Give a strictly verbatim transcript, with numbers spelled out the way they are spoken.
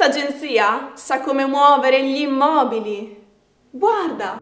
Questa agenzia sa come muovere gli immobili. Guarda!